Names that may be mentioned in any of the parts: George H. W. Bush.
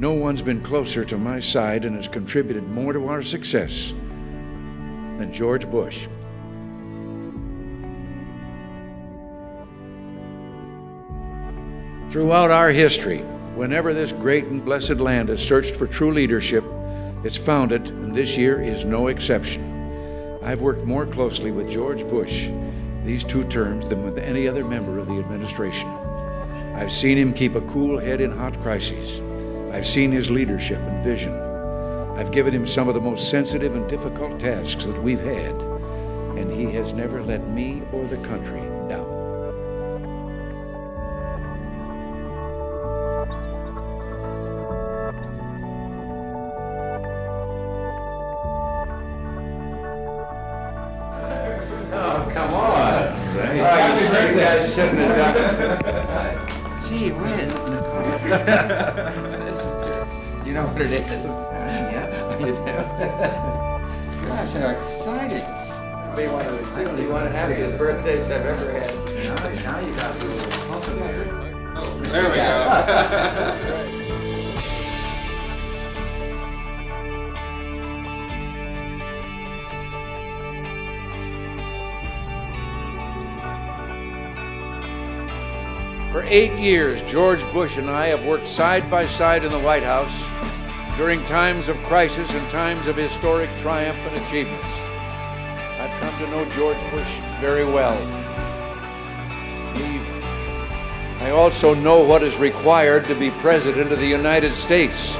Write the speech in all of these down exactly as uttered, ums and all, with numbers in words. No one's been closer to my side and has contributed more to our success than George Bush. Throughout our history, whenever this great and blessed land has searched for true leadership, it's found it, and this year is no exception. I've worked more closely with George Bush these two terms than with any other member of the administration. I've seen him keep a cool head in hot crises. I've seen his leadership and vision. I've given him some of the most sensitive and difficult tasks that we've had, and he has never let me or the country down. Oh, come on. Right. Oh, you think that shouldn't have done it. Gee whiz. This is terrible. You know what it is? Yeah. You know. Gosh, how exciting. It'll be one of the sixty-one happiest birthdays I've ever had. Now, now you got to do a little complicated. Oh, there we go. That's right. For eight years, George Bush and I have worked side by side in the White House during times of crisis and times of historic triumph and achievements. I've come to know George Bush very well. He, I also know what is required to be President of the United States.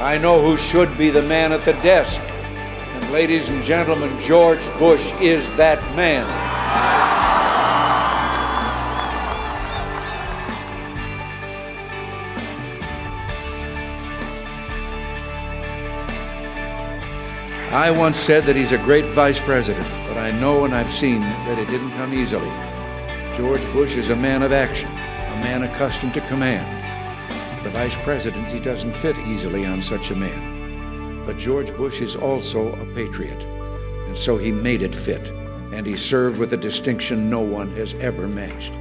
I know who should be the man at the desk. And ladies and gentlemen, George Bush is that man. I once said that he's a great vice president, but I know and I've seen that it didn't come easily. George Bush is a man of action, a man accustomed to command. The vice presidency doesn't fit easily on such a man. But George Bush is also a patriot, and so he made it fit, and he served with a distinction no one has ever matched.